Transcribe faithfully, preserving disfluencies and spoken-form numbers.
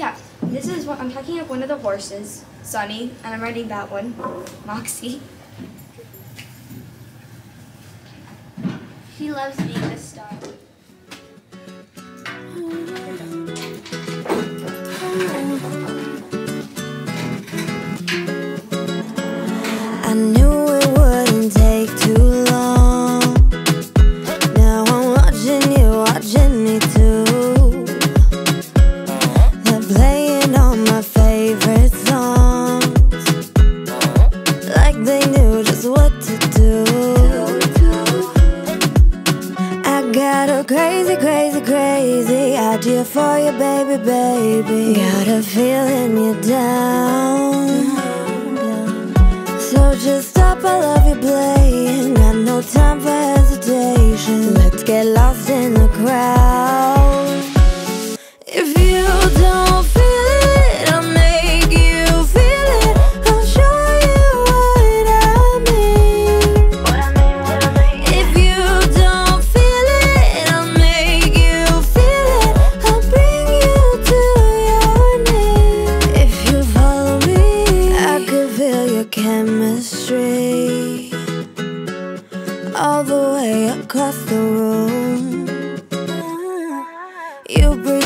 yeah, this is what I'm packing up one of the horses, Sunny, and I'm riding that one, Moxie. He loves being the star. I knew it wouldn't take too long. Now I'm watching you, watching me too. They're playing all my favorite songs, like they knew just what to do. I got a crazy, crazy, crazy idea for you, baby, baby. Got a feeling you're down. So just stop, I love you playing. Got no time for hesitation. Let's get lost in the crowd. If you don't feel it, I'll make you feel it. I'll show you what I mean. If you don't feel it, I'll make you feel it. I'll bring you to your knees. If you follow me, I could feel your chemistry all the way across the room. You breathe